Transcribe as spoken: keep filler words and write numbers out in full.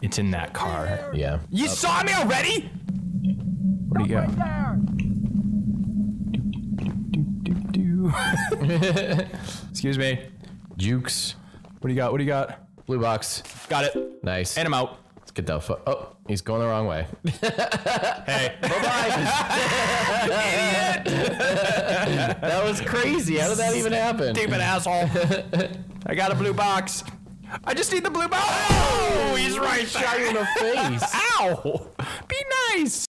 It's in that car. Yeah. You Up. saw me already? Where'd he go? Excuse me. Jukes. What do you got? What do you got? Blue box. Got it. Nice. And I'm out. Let's get the fuck. Oh, he's going the wrong way. Hey. Bye-bye. Idiot. That was crazy. How did that even happen? Stupid asshole. I got a blue box. I just need the blue box. Oh, he's right there. Shot you in the face. Ow. Be nice.